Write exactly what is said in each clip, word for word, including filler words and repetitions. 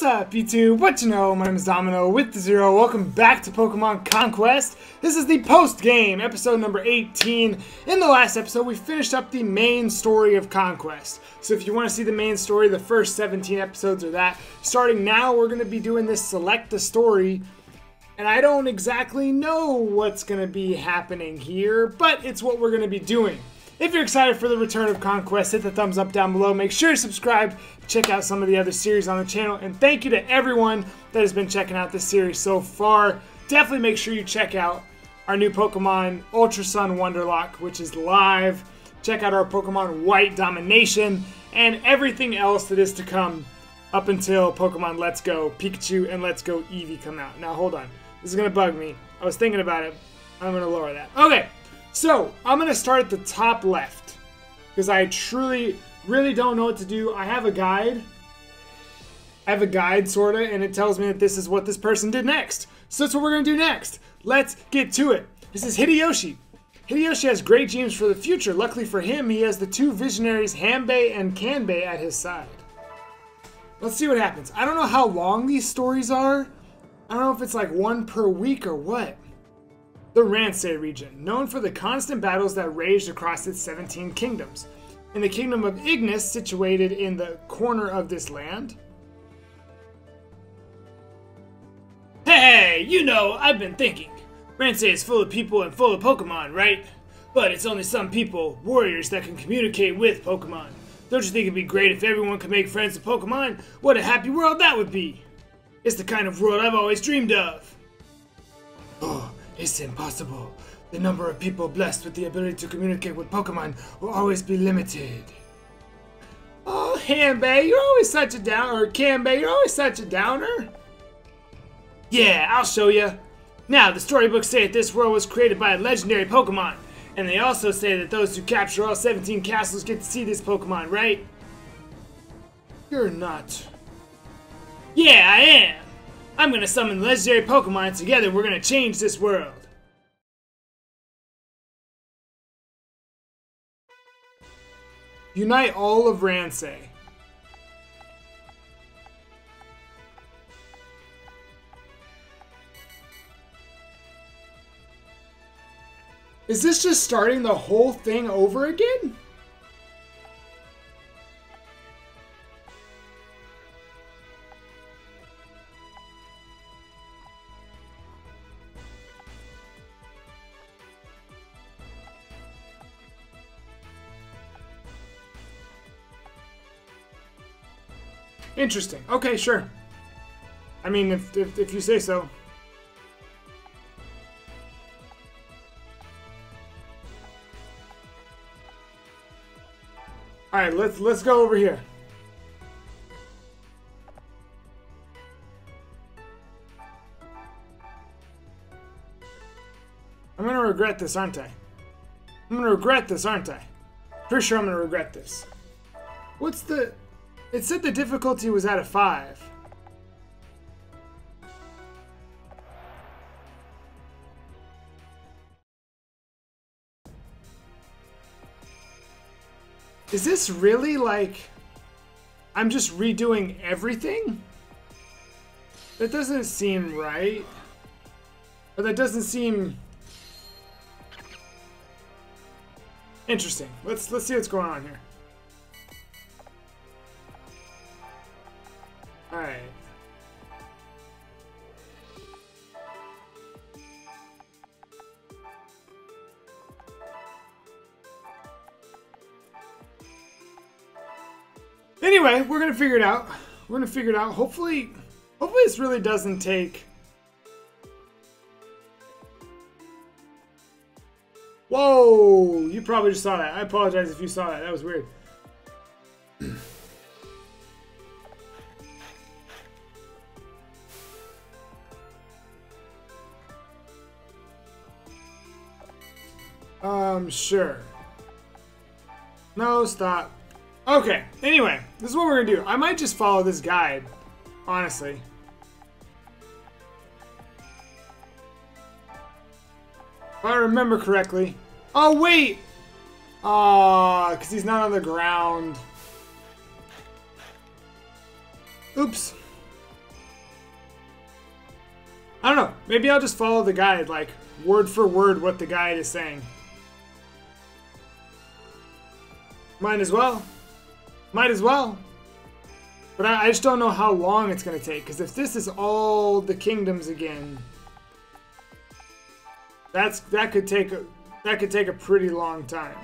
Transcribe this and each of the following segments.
What's up, YouTube? What you know? My name is Domino with the Zero. Welcome back to Pokemon Conquest. This is the post-game, episode number eighteen. In the last episode, we finished up the main story of Conquest. So if you want to see the main story, the first seventeen episodes are that. Starting now, we're going to be doing this Select the Story. And I don't exactly know what's going to be happening here, but it's what we're going to be doing. If you're excited for the return of Conquest, hit the thumbs up down below. Make sure you subscribe, check out some of the other series on the channel, and thank you to everyone that has been checking out this series so far. Definitely make sure you check out our new Pokemon Ultra Sun Wonderlocke, which is live. Check out our Pokemon White Domination, and everything else that is to come up until Pokemon Let's Go Pikachu and Let's Go Eevee come out. Now hold on, this is gonna bug me. I was thinking about it, I'm gonna lower that. Okay. So, I'm going to start at the top left, because I truly, really don't know what to do. I have a guide. I have a guide, sort of, and it tells me that this is what this person did next. So that's what we're going to do next. Let's get to it. This is Hideyoshi. Hideyoshi has great dreams for the future. Luckily for him, he has the two visionaries, Hanbei and Kanbei, at his side. Let's see what happens. I don't know how long these stories are. I don't know if it's like one per week or what. The Ransei region, known for the constant battles that raged across its seventeen kingdoms. In the kingdom of Ignis, situated in the corner of this land. Hey, you know, I've been thinking. Ransei is full of people and full of Pokemon, right? But it's only some people, warriors, that can communicate with Pokemon. Don't you think it'd be great if everyone could make friends with Pokemon? What a happy world that would be! It's the kind of world I've always dreamed of. Oh. It's impossible. The number of people blessed with the ability to communicate with Pokemon will always be limited. Oh, Hanbei, you're always such a downer. Or Kanbei, you're always such a downer. Yeah, I'll show you. Now, the storybooks say that this world was created by a legendary Pokemon. And they also say that those who capture all seventeen castles get to see this Pokemon, right? You're not. Yeah, I am. I'm gonna summon legendary Pokemon. Together, we're gonna change this world. Unite all of Ransei. Is this just starting the whole thing over again? Interesting. Okay, sure. I mean, if, if, if you say so. All right, let's let's go over here. I'm gonna regret this, aren't I? I'm gonna regret this, aren't I? Pretty sure I'm gonna regret this. What's the... It said the difficulty was at a five. Is this really like I'm just redoing everything? That doesn't seem right. But that doesn't seem interesting. Let's let's see what's going on here. Alright. Anyway, we're gonna figure it out. We're gonna figure it out. Hopefully, hopefully this really doesn't take... Whoa! You probably just saw that. I apologize if you saw that. That was weird. Um, sure. No, stop. Okay, anyway, this is what we're gonna do. I might just follow this guide, honestly. If I remember correctly. Oh, wait! Aw, because he's not on the ground. Oops. I don't know. Maybe I'll just follow the guide, like, word for word what the guide is saying. Might as well. Might as well. But I, I just don't know how long it's going to take, because if this is all the kingdoms again, that's that could take a, that could take a pretty long time.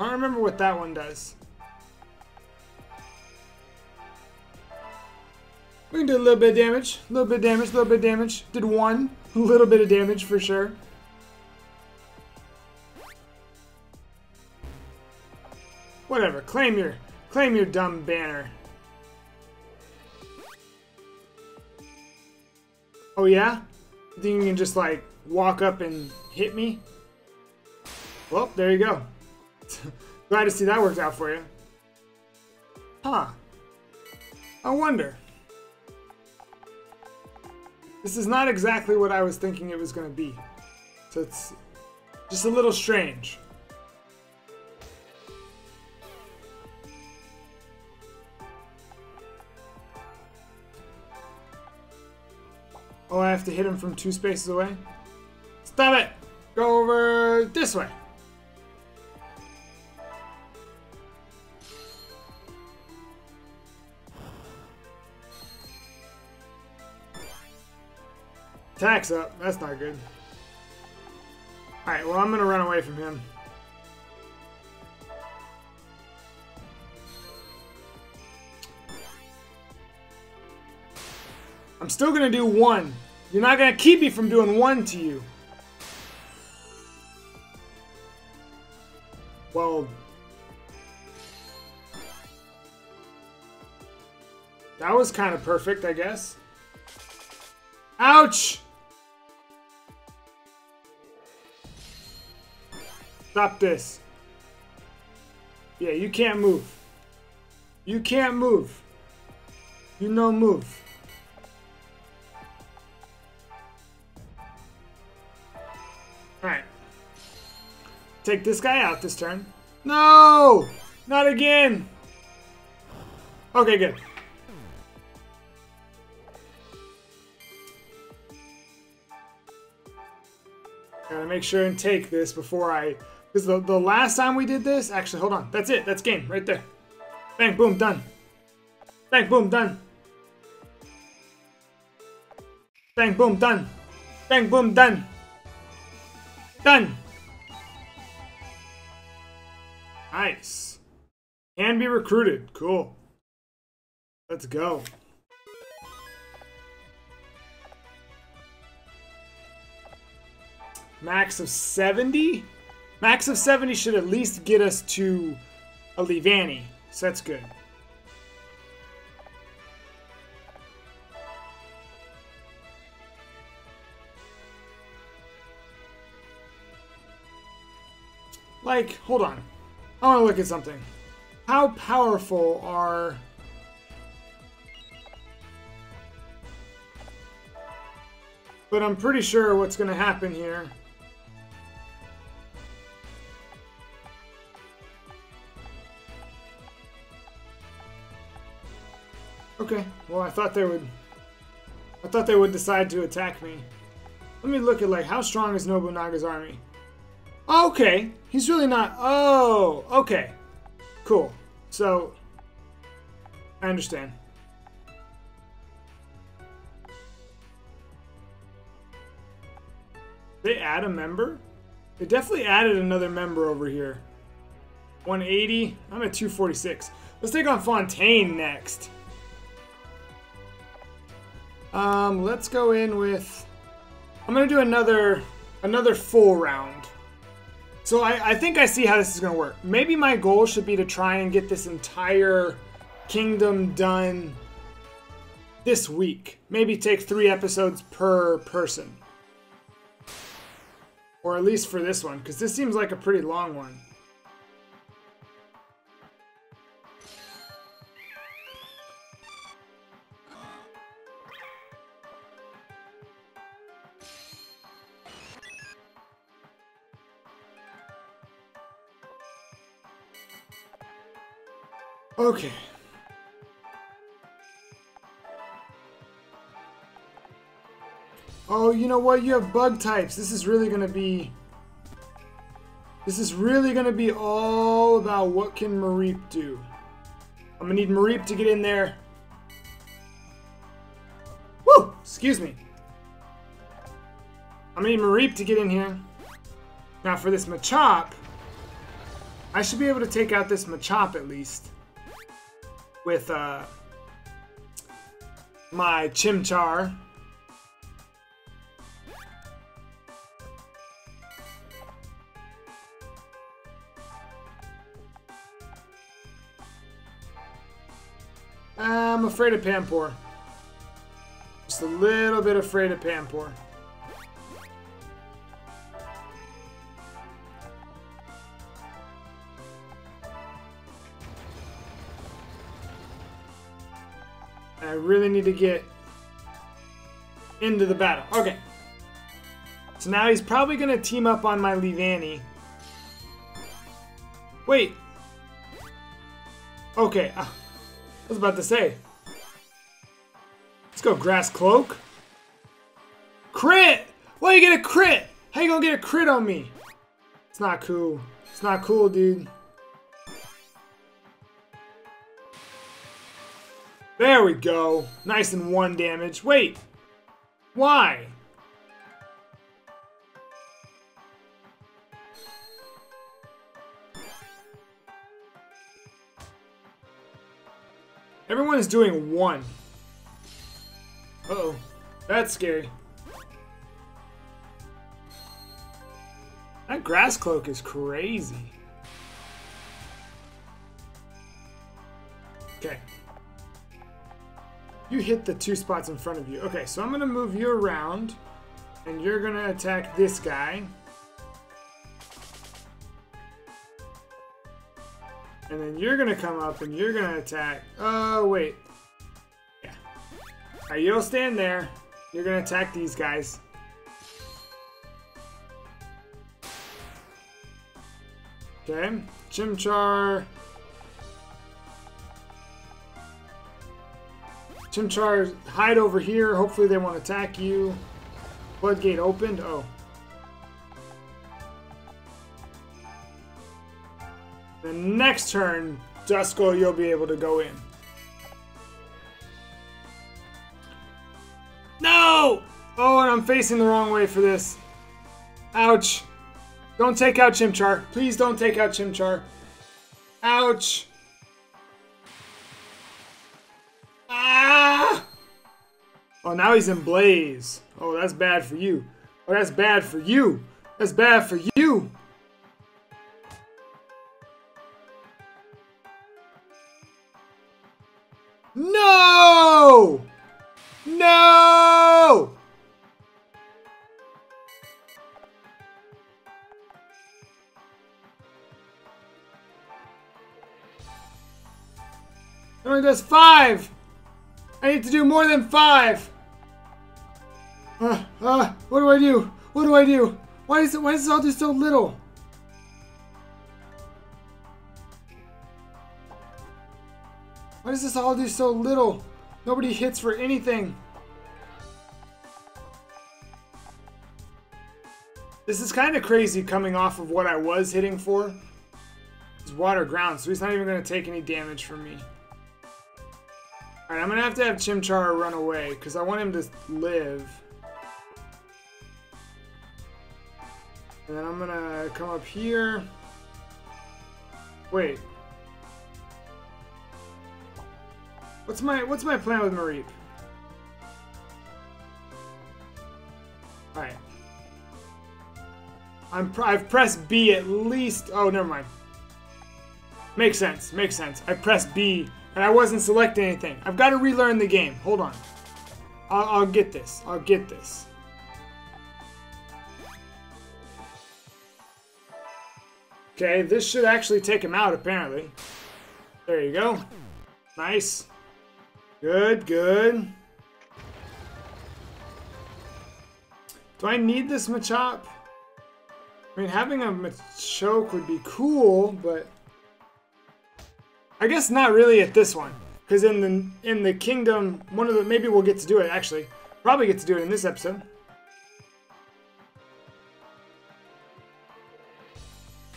I don't remember what that one does. We can do a little bit of damage, a little bit of damage, a little bit of damage. Did one, a little bit of damage for sure. Whatever, claim your, claim your dumb banner. Oh yeah? You think you can just like walk up and hit me? Well, there you go. Glad to see that worked out for you. Huh. I wonder. This is not exactly what I was thinking it was going to be. So it's just a little strange. Oh, I have to hit him from two spaces away? Stop it! Go over this way. Attack's up. That's not good. Alright, well, I'm going to run away from him. I'm still going to do one. You're not going to keep me from doing one to you. Well. That was kind of perfect, I guess. Ouch! Stop this. Yeah, you can't move. You can't move. You no move. Alright. Take this guy out this turn. No! Not again! Okay, good. Gotta make sure and take this before I... Because the, the last time we did this... Actually, hold on. That's it. That's game. Right there. Bang, boom, done. Bang, boom, done. Bang, boom, done. Bang, boom, done. Done. Nice. Can be recruited. Cool. Let's go. Max of seventy? Max of seventy should at least get us to a Leavanny, so that's good. Like, hold on. I want to look at something. How powerful are... But I'm pretty sure what's going to happen here... Okay, well I thought they would I thought they would decide to attack me. Let me look at like how strong is Nobunaga's army. Okay, he's really not. Oh, okay. Cool. So I understand. They add a member? They definitely added another member over here. one eighty. I'm at two forty-six. Let's take on Fontaine next. Um, let's go in with, I'm going to do another, another full round. So I, I think I see how this is going to work. Maybe my goal should be to try and get this entire kingdom done this week. Maybe take three episodes per person. Or at least for this one, because this seems like a pretty long one. Okay. Oh, you know what? You have bug types. This is really gonna be... This is really gonna be all about what can Mareep do. I'm gonna need Mareep to get in there. Woo! Excuse me. I'm gonna need Mareep to get in here. Now for this Machop, I should be able to take out this Machop at least. With uh, my Chimchar. I'm afraid of Pampor. Just a little bit afraid of Pampor. I really need to get into the battle. Okay. So now he's probably going to team up on my Leavanny. Wait. Okay. Uh, I was about to say. Let's go, Grass Cloak. Crit! Why you get a crit? How you gonna get a crit on me? It's not cool. It's not cool, dude. There we go. Nice and one damage. Wait. Why? Everyone is doing one. Uh-oh. That's scary. That Grass Cloak is crazy. Okay. You hit the two spots in front of you. Okay, so I'm gonna move you around, and you're gonna attack this guy. And then you're gonna come up and you're gonna attack. Oh, wait. Yeah. Alright, you'll stand there. You're gonna attack these guys. Okay. Chimchar. Chimchar, hide over here. Hopefully they won't attack you. Floodgate opened. Oh. The next turn, Duskull, you'll be able to go in. No! Oh, and I'm facing the wrong way for this. Ouch. Don't take out Chimchar. Please don't take out Chimchar. Ouch. Ah! Oh, now he's in Blaze. Oh, that's bad for you. Oh, that's bad for you. That's bad for you. No! No! It only does five! I need to do more than five! Uh, uh, what do I do? What do I do? Why is it, why does this all do so little? Why does this all do so little? Nobody hits for anything. This is kind of crazy coming off of what I was hitting for. It's water ground, so he's not even going to take any damage from me. Alright, I'm going to have to have Chimchar run away, because I want him to live. And then I'm going to come up here. Wait. What's my what's my plan with Mareep? All right, I'm pr I've pressed B at least. Oh, never mind. Makes sense. Makes sense. I pressed B and I wasn't selecting anything. I've got to relearn the game. Hold on. I'll, I'll get this. I'll get this. Okay, this should actually take him out. Apparently. There you go. Nice. Good, good. Do I need this Machop? I mean, having a Machoke would be cool, but I guess not really at this one. Because in the in the kingdom, one of the maybe we'll get to do it actually. Probably get to do it in this episode.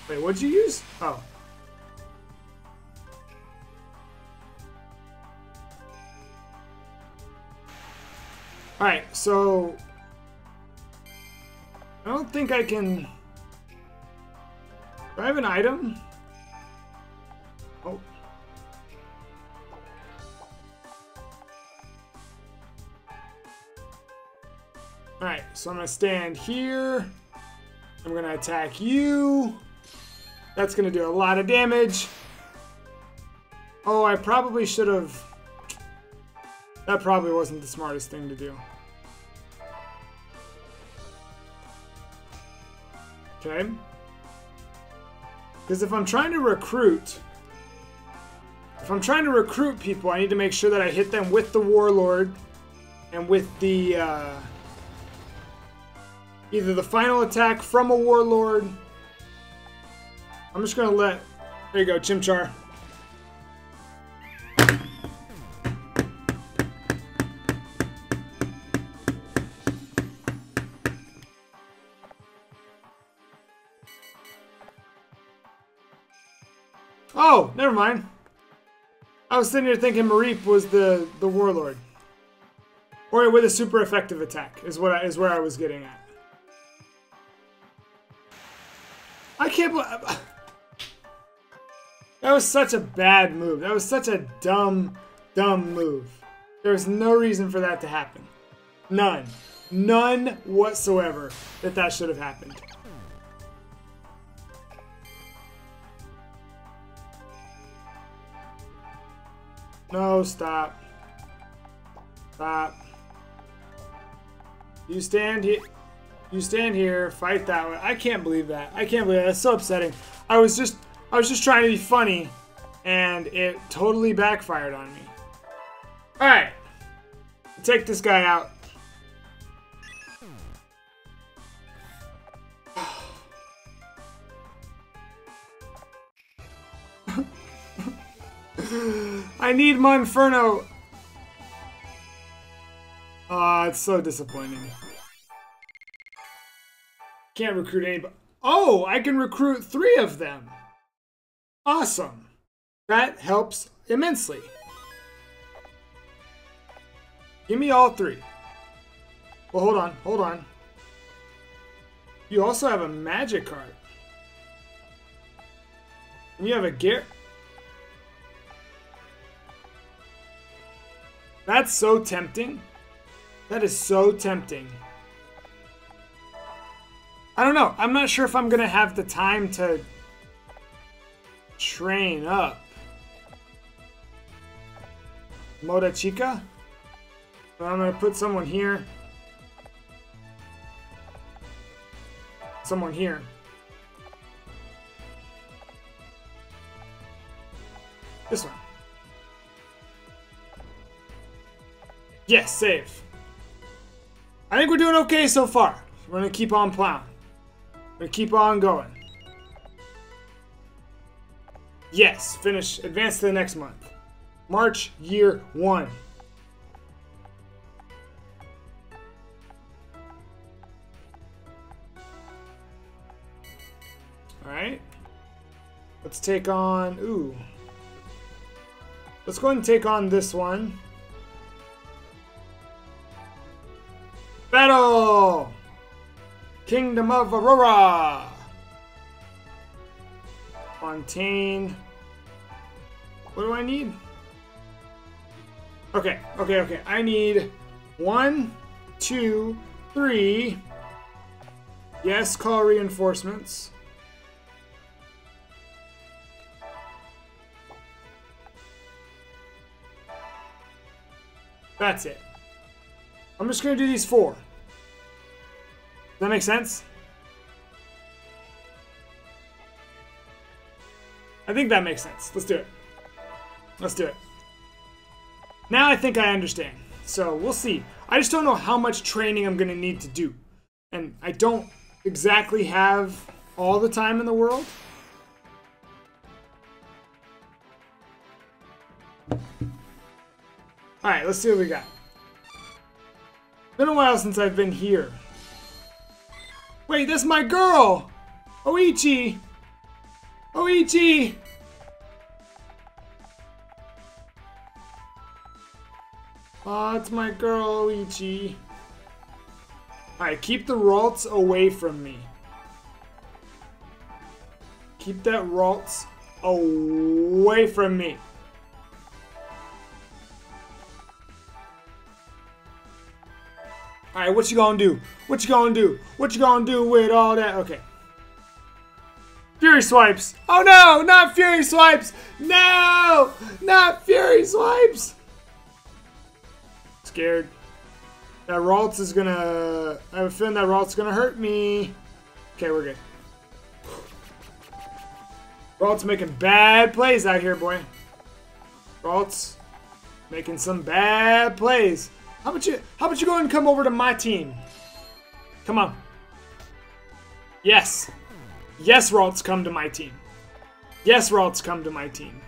Wait, what'd you use? Oh. Alright, so... I don't think I can... Do I have an item? Oh. Alright, so I'm gonna stand here. I'm gonna attack you. That's gonna do a lot of damage. Oh, I probably should have... That probably wasn't the smartest thing to do. Okay. Because if I'm trying to recruit... If I'm trying to recruit people, I need to make sure that I hit them with the Warlord and with the... Uh, either the final attack from a Warlord. I'm just going to let... There you go, Chimchar. Oh, never mind. I was sitting here thinking Mareep was the, the Warlord. Or with a super effective attack is what I, is where I was getting at. I can't believe... That was such a bad move. That was such a dumb, dumb move. There was no reason for that to happen. None. None whatsoever that that should have happened. No, stop. Stop. You stand here. You stand here, fight that way. I can't believe that. I can't believe that. That's so upsetting. I was just I was just trying to be funny and it totally backfired on me. Alright. Take this guy out. I need Monferno. Ah, uh, it's so disappointing. Can't recruit anybody. Oh, I can recruit three of them. Awesome. That helps immensely. Give me all three. Well, hold on, hold on. You also have a magic card. And you have a Gyar. That's so tempting. That is so tempting. I don't know. I'm not sure if I'm going to have the time to train up. Moda Chica? I'm going to put someone here. Someone here. This one. Yes, save. I think we're doing okay so far. We're going to keep on plowing. We're going to keep on going. Yes, finish. Advance to the next month. March, year one. Alright. Let's take on... Ooh. Let's go ahead and take on this one. Battle! Kingdom of Aurora! Fontaine. What do I need? Okay, okay, okay. I need one, two, three. Yes, call reinforcements. That's it. I'm just going to do these four. Does that make sense? I think that makes sense. Let's do it. Let's do it. Now I think I understand. So we'll see. I just don't know how much training I'm going to need to do. And I don't exactly have all the time in the world. Alright, let's see what we got. It's been a while since I've been here. Wait, that's my girl! Oichi! Oichi! Oh, it's my girl, Oichi. Alright, keep the Ralts away from me. Keep that Ralts away from me. Alright, what you gonna do? What you gonna do? What you gonna do with all that? Okay. Fury Swipes! Oh no! Not Fury Swipes! No! Not Fury Swipes! Scared. That Ralts is gonna... I have a feeling that Ralts is gonna hurt me. Okay, we're good. Ralts making bad plays out here, boy. Ralts making some bad plays. How about you, how about you go ahead and come over to my team? Come on. Yes. Yes, Ralts, come to my team. Yes, Ralts, come to my team.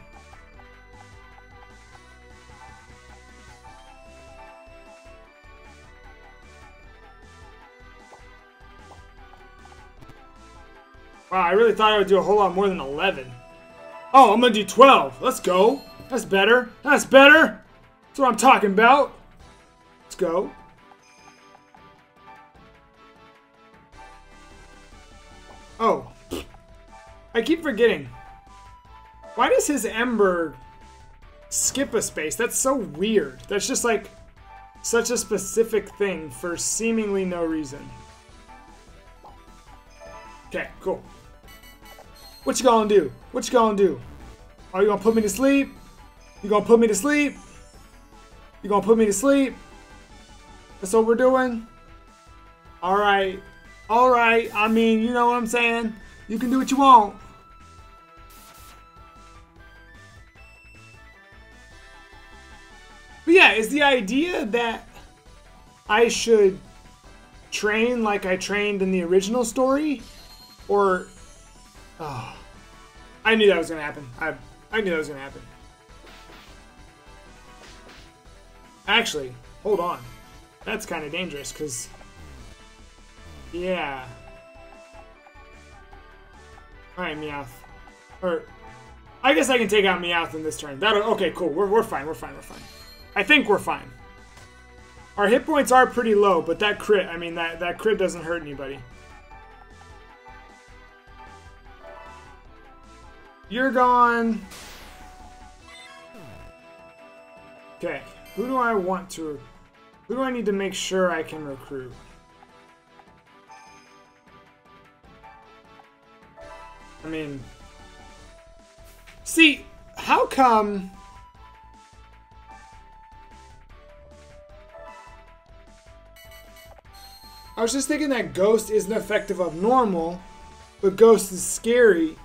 Wow, I really thought I would do a whole lot more than eleven. Oh, I'm gonna do twelve. Let's go. That's better. That's better. That's what I'm talking about. Let's go. Oh. I keep forgetting. Why does his Ember skip a space? That's so weird. That's just like such a specific thing for seemingly no reason. Okay, cool. What you gonna do? What you gonna do? Are you gonna put me to sleep? You gonna put me to sleep? You gonna put me to sleep? That's what we're doing? Alright. Alright. I mean, you know what I'm saying? You can do what you want. But yeah, is the idea that I should train like I trained in the original story? Or, oh, I knew that was gonna happen. I, I knew that was gonna happen. Actually, hold on. That's kind of dangerous, cause, yeah. All right, Meowth. Or, I guess I can take out Meowth in this turn. That'll, okay, cool. We're we're fine. We're fine. We're fine. I think we're fine. Our hit points are pretty low, but that crit. I mean, that that crit doesn't hurt anybody. You're gone. Okay, who do I want to... Who do I need to make sure I can recruit? I mean... See, how come... I was just thinking that Ghost isn't effective up normal, but Ghost is scary.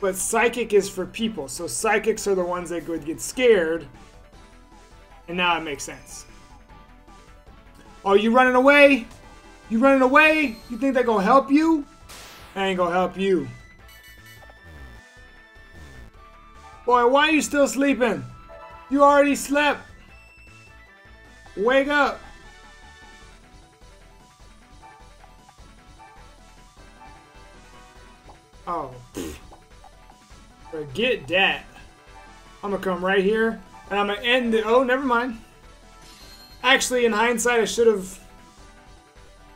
But Psychic is for people, so Psychics are the ones that would get scared. And now it makes sense. Oh, you running away? You running away? You think that gonna help you? That ain't gonna help you. Boy, why are you still sleeping? You already slept. Wake up. Oh. Forget that. I'm gonna come right here and I'm gonna end the... Oh, never mind. Actually, in hindsight, I should have...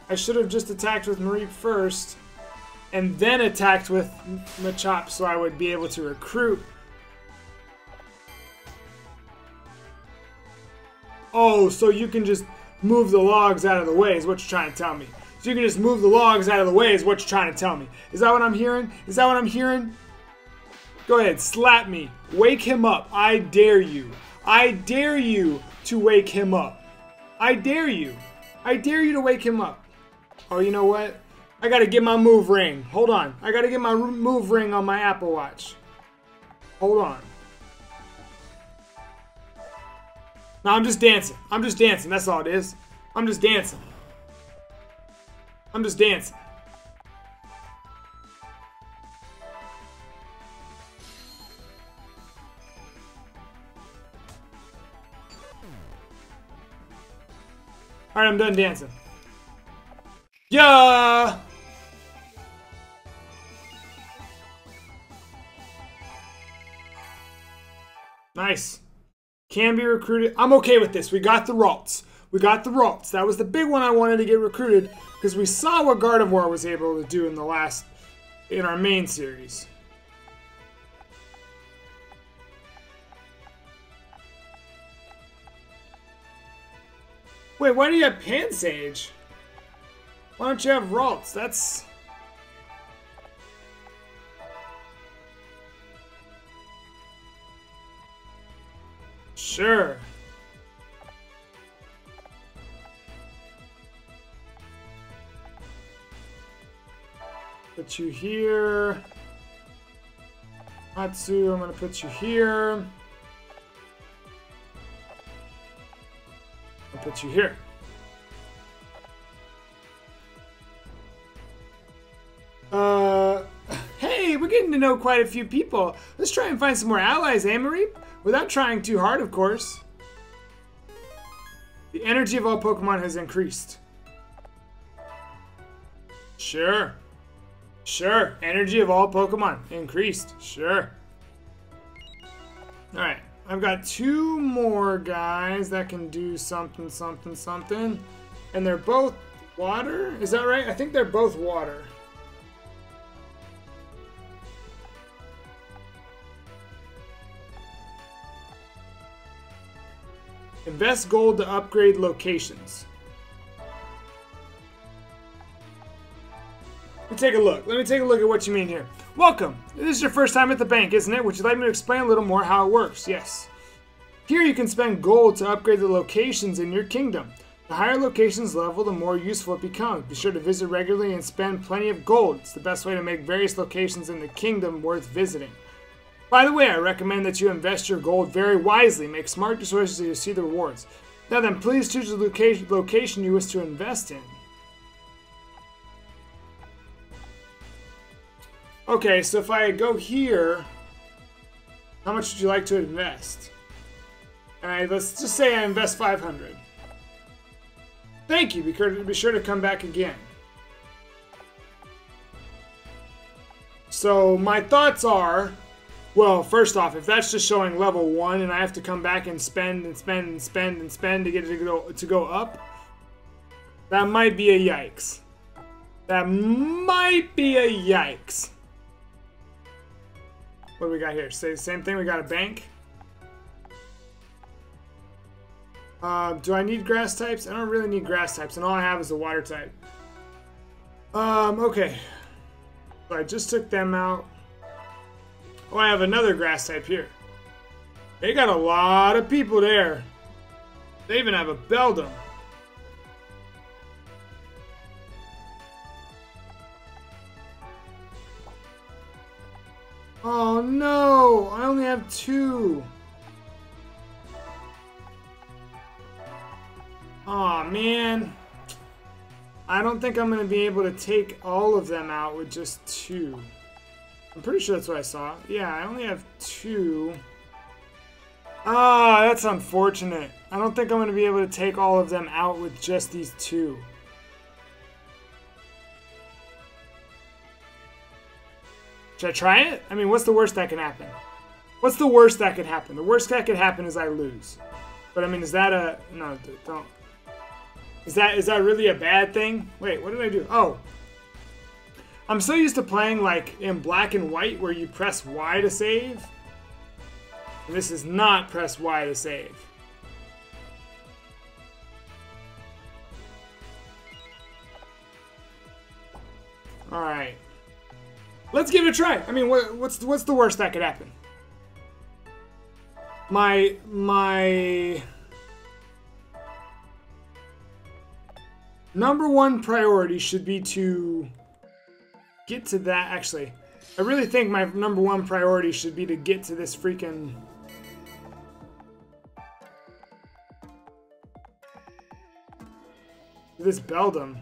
I should have just attacked with Mareep first and then attacked with Machop so I would be able to recruit. Oh, so you can just move the logs out of the way is what you're trying to tell me. So you can just move the logs out of the way is what you're trying to tell me. Is that what I'm hearing? Is that what I'm hearing? Go ahead, slap me. Wake him up. I dare you. I dare you to wake him up. I dare you. I dare you to wake him up. Oh, you know what? I gotta get my move ring. Hold on. I gotta get my move ring on my Apple Watch. Hold on. No, I'm just dancing. I'm just dancing. That's all it is. I'm just dancing. I'm just dancing. Alright, I'm done dancing. Yeah! Nice. Can be recruited. I'm okay with this. We got the Ralts. We got the Ralts. That was the big one I wanted to get recruited because we saw what Gardevoir was able to do in the last, in our main series. Wait, why do you have Pansage? Why don't you have Ralts? That's... Sure. Put you here. Matsu, I'm gonna put you here. I'll put you here. Uh, hey, we're getting to know quite a few people. Let's try and find some more allies, eh, Marie? Without trying too hard, of course. The energy of all Pokemon has increased. Sure. Sure. Energy of all Pokemon increased. Sure. Alright. I've got two more guys that can do something, something, something. And they're both water? Is that right? I think they're both water. Invest gold to upgrade locations. Let me take a look. Let me take a look at what you mean here. Welcome. This is your first time at the bank, isn't it? Would you like me to explain a little more how it works? Yes. Here you can spend gold to upgrade the locations in your kingdom. The higher locations level, the more useful it becomes. Be sure to visit regularly and spend plenty of gold. It's the best way to make various locations in the kingdom worth visiting. By the way, I recommend that you invest your gold very wisely. Make smart choices so you see the rewards. Now then, please choose the location, location you wish to invest in. Okay, so if I go here, how much would you like to invest? All right, let's just say I invest five hundred. Thank you. Be sure to come back again. So my thoughts are... Well, first off, if that's just showing level one and I have to come back and spend and spend and spend and spend to get it to go, to go up, that might be a yikes. That might be a yikes. What do we got here? Say the same thing, we got a bank. Uh, do I need grass types? I don't really need grass types, and all I have is a water type. Um, okay. So I just took them out. Oh, I have another grass type here. They got a lot of people there. They even have a Beldum. Oh no, I only have two. Aw, man. I don't think I'm gonna be able to take all of them out with just two. I'm pretty sure that's what I saw. Yeah, I only have two. Ah, that's unfortunate. I don't think I'm going to be able to take all of them out with just these two. Should I try it? I mean, what's the worst that can happen? What's the worst that could happen? The worst that could happen is I lose. But I mean, is that a... No, don't. Is that, is that really a bad thing? Wait, what did I do? Oh. I'm so used to playing like in black and white where you press Y to save. This is not press Y to save. All right. Let's give it a try. I mean, what, what's what's the worst that could happen? My my number one priority should be to get to that, actually. I really think my number one priority should be to get to this freaking... This Beldum.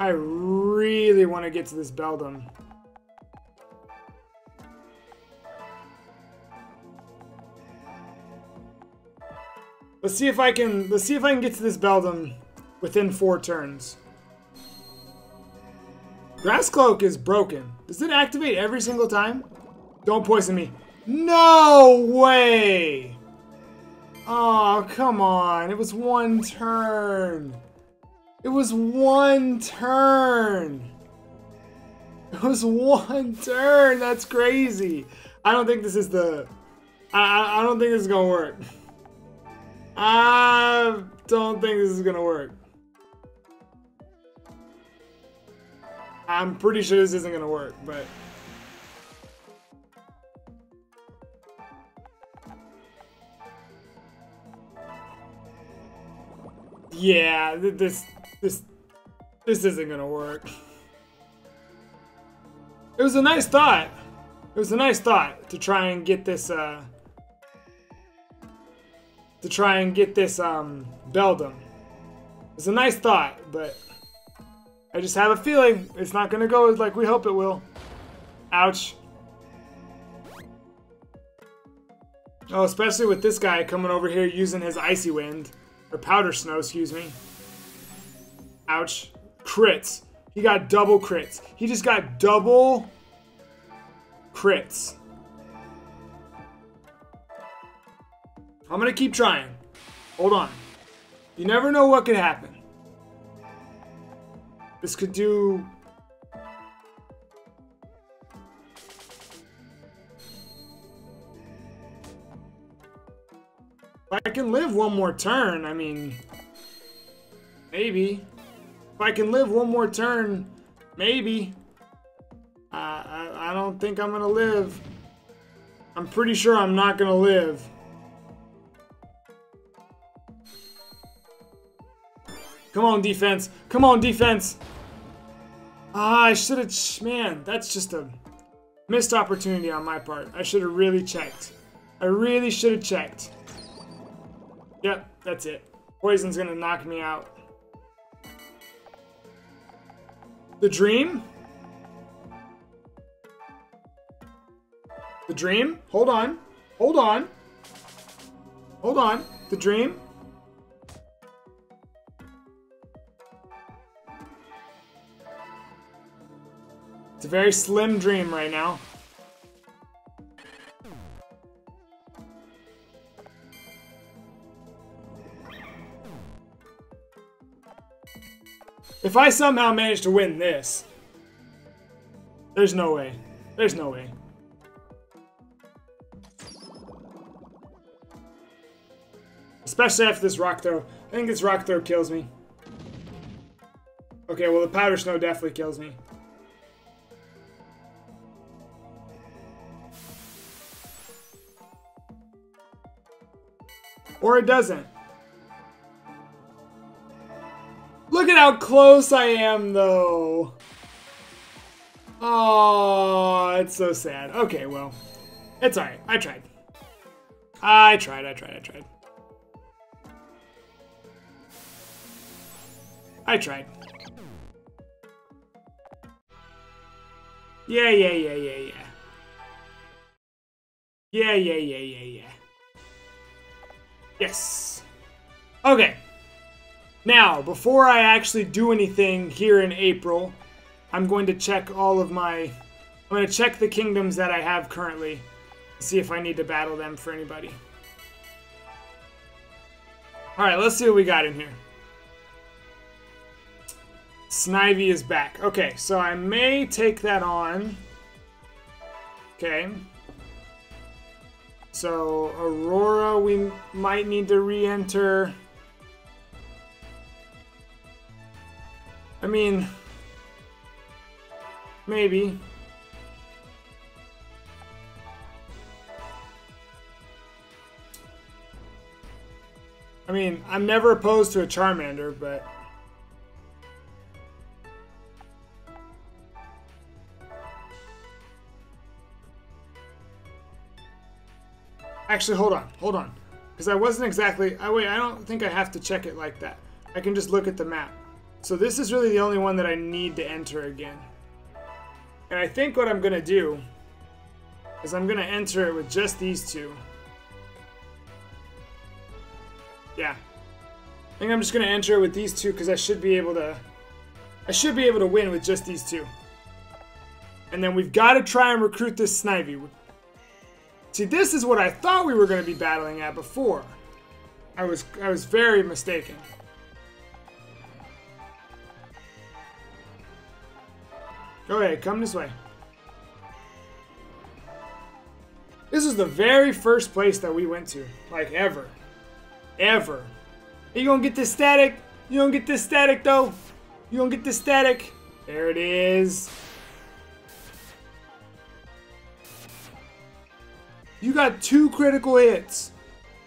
I really want to get to this Beldum. Let's see if I can, let's see if I can get to this Beldum within four turns. Grass Cloak is broken. Does it activate every single time? Don't poison me. No way! Oh, come on. It was one turn. It was one turn. It was one turn. That's crazy. I don't think this is the... I, I don't think this is gonna work. I don't think this is gonna work. I'm pretty sure this isn't gonna work, but... Yeah, this, this, this isn't gonna work. It was a nice thought. It was a nice thought to try and get this, uh, to try and get this, um, Beldum. It's a nice thought, but I just have a feeling it's not gonna go like we hope it will. Ouch. Oh, especially with this guy coming over here using his Icy Wind. Or Powder Snow, excuse me. Ouch. Crits. He got double crits. He just got double crits. I'm gonna keep trying. Hold on. You never know what could happen. This could do... If I can live one more turn, I mean, maybe. If I can live one more turn, maybe. Uh, I, I don't think I'm gonna live. I'm pretty sure I'm not gonna live. Come on, defense. Come on, defense. Ah, I should have, man, that's just a missed opportunity on my part. I should have really checked. I really should have checked. Yep, that's it. Poison's gonna knock me out. The dream? The dream? Hold on. Hold on. Hold on. The dream? It's a very slim dream right now. If I somehow manage to win this, there's no way. There's no way. Especially after this rock throw. I think this rock throw kills me. Okay, well the powder snow definitely kills me. Or it doesn't. Look at how close I am, though. Oh, it's so sad. Okay, well, it's all right. I tried. I tried, I tried, I tried. I tried. Yeah, yeah, yeah, yeah, yeah. Yeah, yeah, yeah, yeah, yeah. Yes. Okay. Now, before I actually do anything here in April, I'm going to check all of my... I'm going to check the kingdoms that I have currently, see if I need to battle them for anybody. Alright, let's see what we got in here. Snivy is back. Okay, so I may take that on. Okay. So, Aurora we might need to re-enter... I mean, maybe. I mean, I'm never opposed to a Charmander, but... Actually, hold on, hold on. Because I wasn't exactly... I, wait, I don't think I have to check it like that. I can just look at the map. So this is really the only one that I need to enter again. And I think what I'm going to do is I'm going to enter it with just these two. Yeah. I think I'm just going to enter it with these two because I should be able to... I should be able to win with just these two. And then we've got to try and recruit this Snivy. See, this is what I thought we were going to be battling at before. I was I was very mistaken. Go ahead, come this way. This is the very first place that we went to, like ever, ever. Hey, you gonna get this static? You don't get this static though. You gonna get this static? There it is. You got two critical hits,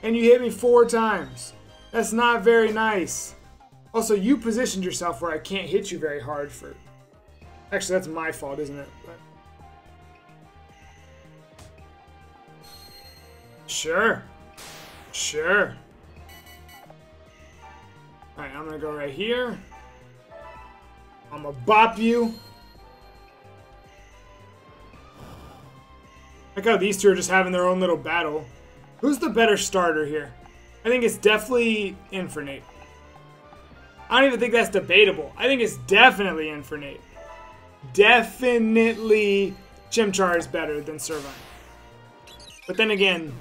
and you hit me four times. That's not very nice. Also, you positioned yourself where I can't hit you very hard for. Actually, that's my fault, isn't it? But... Sure. Sure. Alright, I'm gonna go right here. I'm gonna bop you. Like how these two are just having their own little battle. Who's the better starter here? I think it's definitely Infernape. I don't even think that's debatable. I think it's definitely Infernape. Definitely Chimchar is better than Servine. But then again,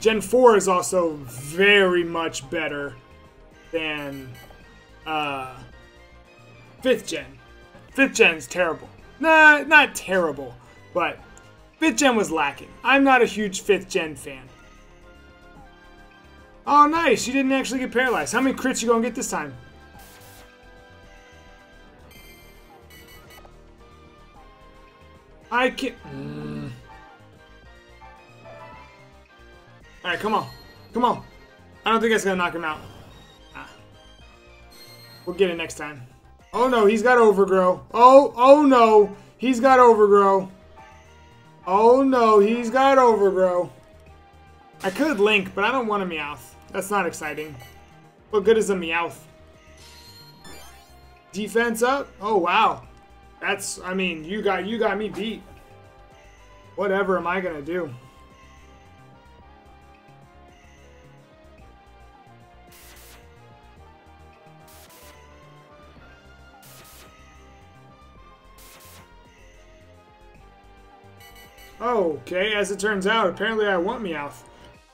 Gen four is also very much better than uh, fifth gen. fifth gen's terrible. Nah, not terrible, but fifth gen was lacking. I'm not a huge fifth gen fan. Oh, nice. You didn't actually get paralyzed. How many crits you gonna get this time? I can't... Mm. Alright, come on. Come on. I don't think that's gonna knock him out. Nah. We'll get it next time. Oh no, he's got Overgrow. Oh, oh no. He's got Overgrow. Oh no, he's got Overgrow. I could Link, but I don't want a Meowth. That's not exciting. What good is a Meowth? Defense up? Oh wow. That's, I mean, you got, you got me beat. Whatever am I gonna do? Okay, as it turns out, apparently I want Meowth.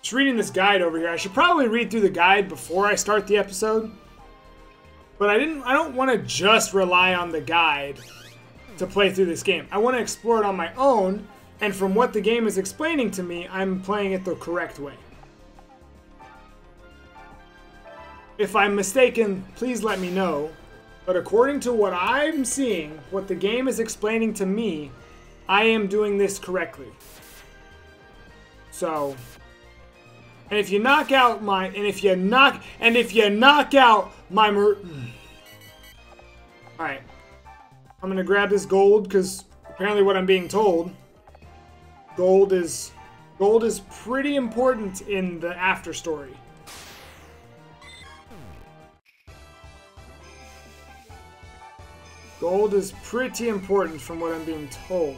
Just reading this guide over here. I should probably read through the guide before I start the episode. But I didn't, I don't want to just rely on the guide to play through this game. I want to explore it on my own, and from what the game is explaining to me, I'm playing it the correct way. If I'm mistaken, please let me know, but according to what I'm seeing, what the game is explaining to me, I am doing this correctly. So, and if you knock out my, and if you knock, and if you knock out my, mer- all right. I'm gonna grab this gold because apparently what I'm being told, gold is gold is pretty important in the after story. Gold is pretty important from what I'm being told.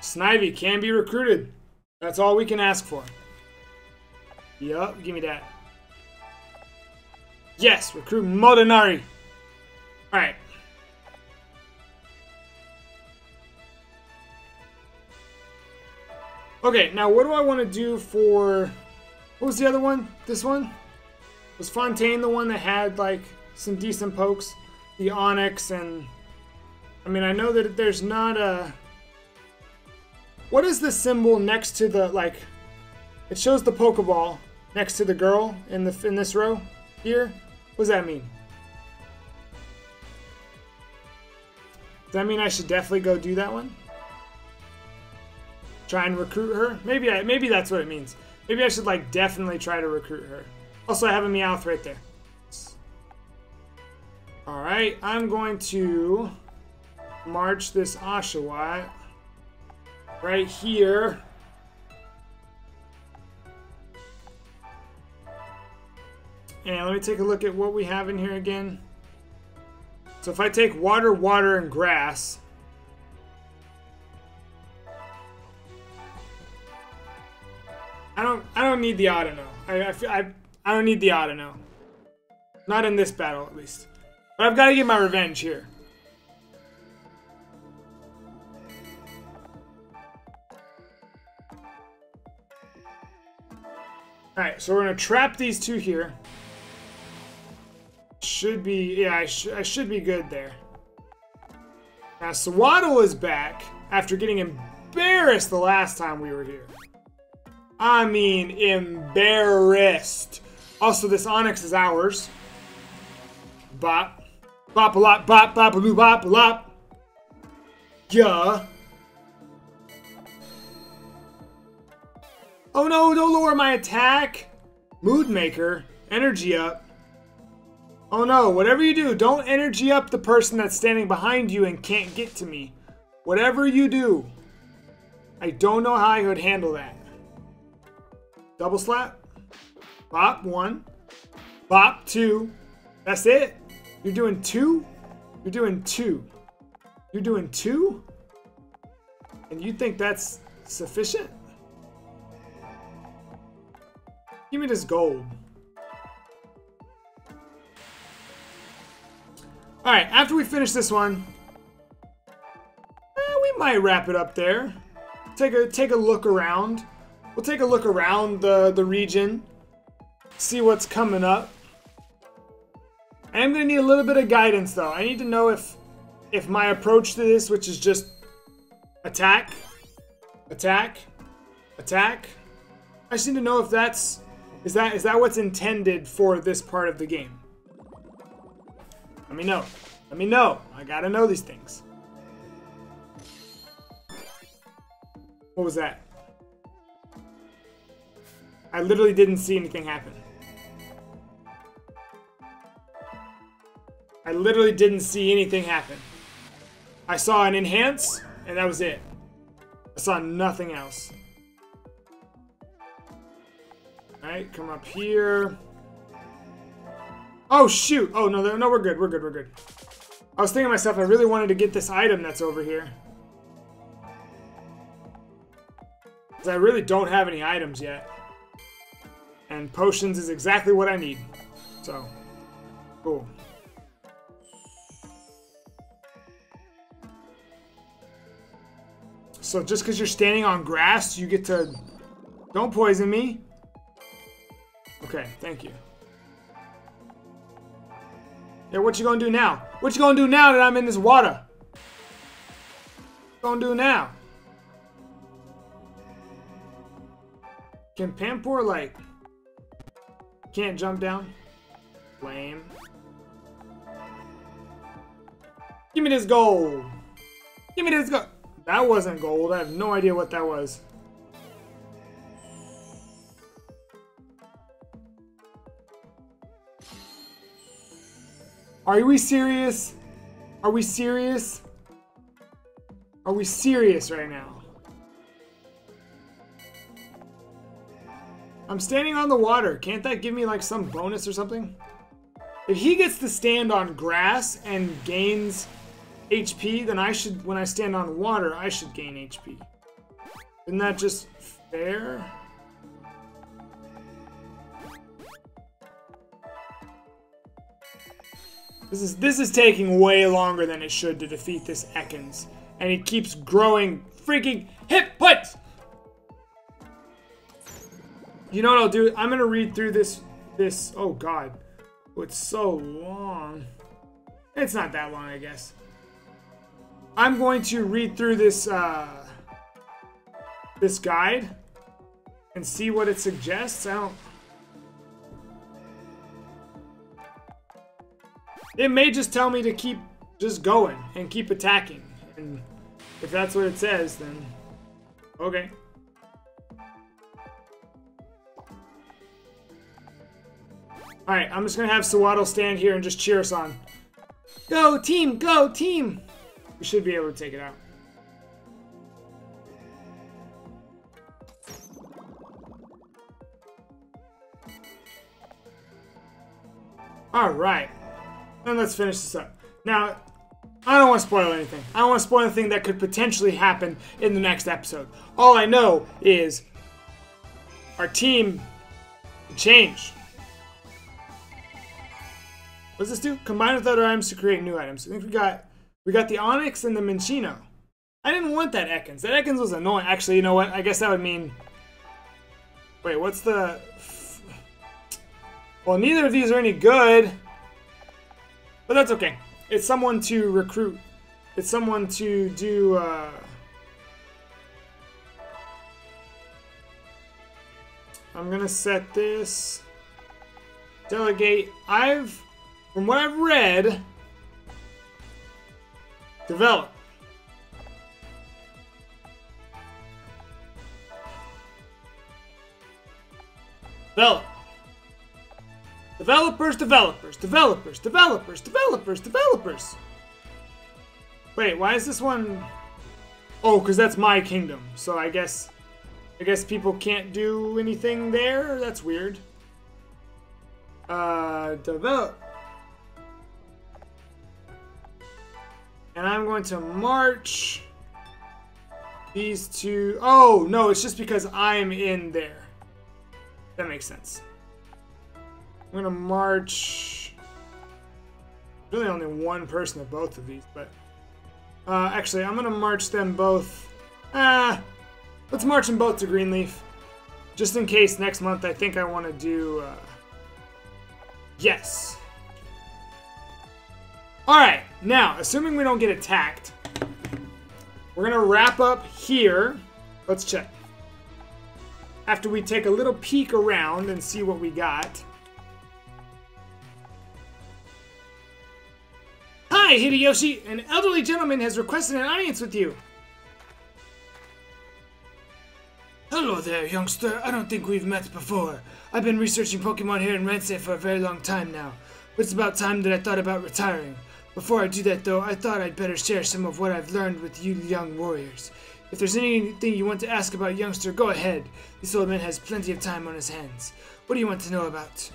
Snivy can be recruited. That's all we can ask for. Yup, give me that. Yes, recruit Modenari. All right. Okay, now what do I want to do for... What was the other one? This one? Was Fontaine the one that had, like, some decent pokes? The Onyx and... I mean, I know that there's not a... What is the symbol next to the, like... It shows the Pokeball next to the girl in, the, in this row here. What does that mean? Does that mean I should definitely go do that one? Try and recruit her? Maybe I, maybe that's what it means. Maybe I should, like, definitely try to recruit her. Also, I have a Meowth right there. Alright, I'm going to march this Oshawott right here. And let me take a look at what we have in here again. So if I take water, water, and grass... I don't, I don't need the Audino. I, I, feel, I, I don't need the Audino. Not in this battle, at least. But I've got to get my revenge here. Alright, so we're going to trap these two here. Should be, yeah, I, sh I should be good there. Now, Swaddle is back after getting embarrassed the last time we were here. I mean, embarrassed. Also, this Onyx is ours. Bop. Bop a lot, bop, bop a loo, bop a lot. Yeah. Oh no, don't lower my attack. Mood Maker, energy up. Oh no, whatever you do, don't energy up the person that's standing behind you and can't get to me. Whatever you do. I don't know how I would handle that. Double slap. Bop, one. Bop, two. That's it. You're doing two? You're doing two. You're doing two? And you think that's sufficient? Give me this gold. Alright, after we finish this one, eh, we might wrap it up there. Take a take a look around. We'll take a look around the, the region. See what's coming up. I am gonna need a little bit of guidance though. I need to know if if my approach to this, which is just attack, attack, attack. I just need to know if that's Is that is that what's intended for this part of the game? Let me know. Let me know. I gotta know these things. What was that? I literally didn't see anything happen. I literally didn't see anything happen. I saw an enhance, and that was it. I saw nothing else. Alright, come up here. Oh, shoot. Oh, no, no, we're good. We're good. We're good. I was thinking to myself, I really wanted to get this item that's over here. Because I really don't have any items yet. And potions is exactly what I need. So, cool. So just because you're standing on grass, you get to... Don't poison me. Okay, thank you. Yeah, what you gonna do now? What you gonna do now that I'm in this water? What you gonna do now? Can Pampor, like... Can't jump down? Lame. Give me this gold! Give me this gold! That wasn't gold, I have no idea what that was. Are we serious? Are we serious? Are we serious right now? I'm standing on the water. Can't that give me like some bonus or something? If he gets to stand on grass and gains H P, then I should, when I stand on water, I should gain H P. Isn't that just fair? This is this is taking way longer than it should to defeat this Ekans, and he keeps growing freaking hit points. You know what I'll do? I'm gonna read through this this. Oh God, oh, it's so long. It's not that long, I guess. I'm going to read through this uh, this guide and see what it suggests. I don't. It may just tell me to keep just going and keep attacking. And if that's what it says, then okay. Alright, I'm just going to have Swaddle stand here and just cheer us on. Go team! Go team! We should be able to take it out. Alright. And let's finish this up. Now, I don't want to spoil anything. I don't want to spoil anything that could potentially happen in the next episode. All I know is our team changed. What does this do? Combine with other items to create new items. I think we got we got the Onyx and the Minccino. I didn't want that Ekans. That Ekans was annoying. Actually, you know what? I guess that would mean Wait, what's the... Well, neither of these are any good. But that's okay. It's someone to recruit. It's someone to do... Uh... I'm gonna set this... Delegate. I've... From what I've read... Develop. Develop. Developers, developers, developers, developers, developers, developers. Wait, why is this one? Oh, because that's my kingdom. So I guess, I guess people can't do anything there. That's weird. Uh, develop. And I'm going to march these two. Oh, no, it's just because I'm in there. That makes sense. I'm going to march. Really only one person of both of these, but... Uh, actually, I'm going to march them both. Ah, uh, let's march them both to Greenleaf. Just in case next month I think I want to do... Uh, yes. Alright, now, assuming we don't get attacked, we're going to wrap up here. Let's check. After we take a little peek around and see what we got. Hi, Hideyoshi! An elderly gentleman has requested an audience with you. Hello there, youngster. I don't think we've met before. I've been researching Pokemon here in Ransei for a very long time now. It's about time that I thought about retiring. Before I do that, though, I thought I'd better share some of what I've learned with you young warriors. If there's anything you want to ask about, youngster, go ahead. This old man has plenty of time on his hands. What do you want to know about?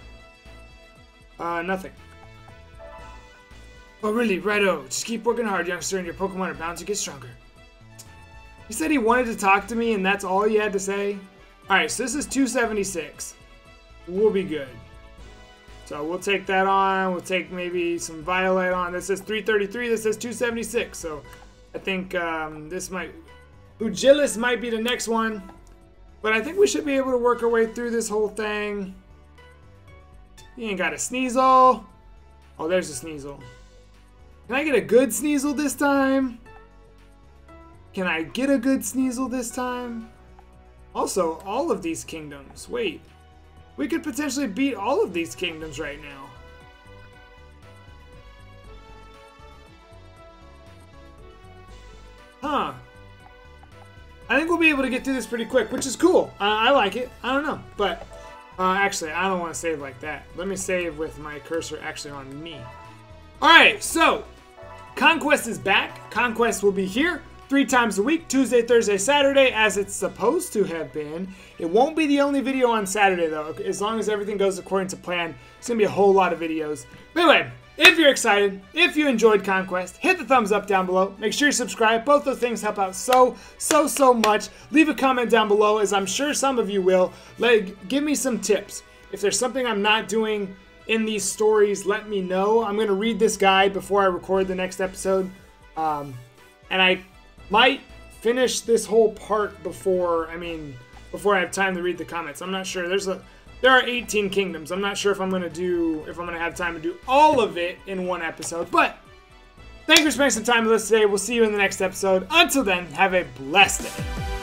Uh, nothing. Oh, really? Righto. Just keep working hard, youngster, and your Pokemon are bound to get stronger. He said he wanted to talk to me, and that's all he had to say? Alright, so this is two seventy-six. We'll be good. So we'll take that on. We'll take maybe some Violet on. This says three thirty-three. This says two seventy-six. So I think um, this might... Ugilis might be the next one. But I think we should be able to work our way through this whole thing. You ain't got a Sneasel. Oh, there's a Sneasel. Can I get a good Sneasel this time? Can I get a good Sneasel this time? Also, all of these kingdoms. Wait. We could potentially beat all of these kingdoms right now. Huh. I think we'll be able to get through this pretty quick, which is cool. I, I like it. I don't know. But, uh, actually, I don't want to save like that. Let me save with my cursor actually on me. Alright, so, Conquest is back. Conquest will be here. Three times a week, Tuesday, Thursday, Saturday, as it's supposed to have been. It won't be the only video on Saturday, though. As long as everything goes according to plan, it's going to be a whole lot of videos. But anyway, if you're excited, if you enjoyed Conquest, hit the thumbs up down below. Make sure you subscribe. Both those things help out so, so, so much. Leave a comment down below, as I'm sure some of you will. Like, give me some tips. If there's something I'm not doing in these stories, let me know. I'm going to read this guide before I record the next episode. Um, and I... might finish this whole part before, I mean, before I have time to read the comments. I'm not sure. There's a, there are eighteen kingdoms. I'm not sure if I'm going to do, if I'm going to have time to do all of it in one episode. But, thank you for spending some time with us today. We'll see you in the next episode. Until then, have a blessed day.